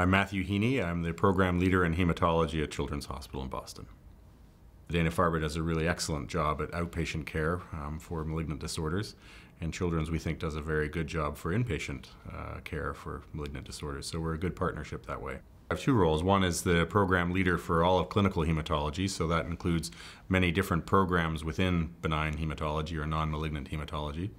I'm Matthew Heaney. I'm the program leader in hematology at Children's Hospital in Boston. Dana-Farber does a really excellent job at outpatient care for malignant disorders, and Children's, we think, does a very good job for inpatient care for malignant disorders, so we're a good partnership that way. I have two roles. One is the program leader for all of clinical hematology, so that includes many different programs within benign hematology or non-malignant hematology,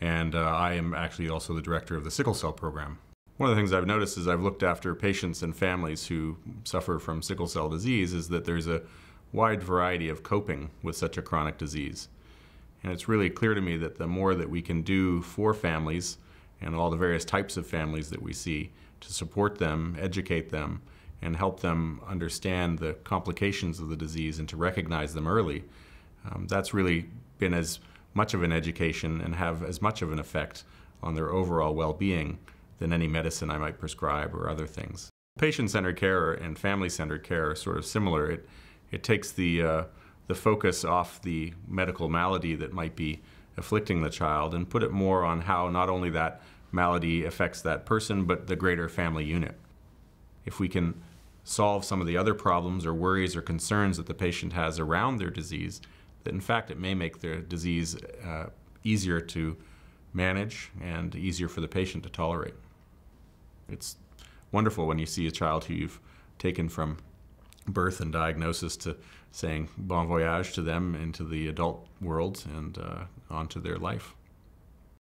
and I am actually also the director of the Sickle Cell Program. One of the things I've noticed as I've looked after patients and families who suffer from sickle cell disease is that there's a wide variety of coping with such a chronic disease. And it's really clear to me that the more that we can do for families and all the various types of families that we see to support them, educate them, and help them understand the complications of the disease and to recognize them early, that's really been as much of an education and have as much of an effect on their overall well-being than any medicine I might prescribe or other things. Patient-centered care and family-centered care are sort of similar. It takes the focus off the medical malady that might be afflicting the child and put it more on how not only that malady affects that person, but the greater family unit. If we can solve some of the other problems or worries or concerns that the patient has around their disease, that in fact it may make their disease easier to manage and easier for the patient to tolerate. It's wonderful when you see a child who you've taken from birth and diagnosis to saying bon voyage to them into the adult world and onto their life.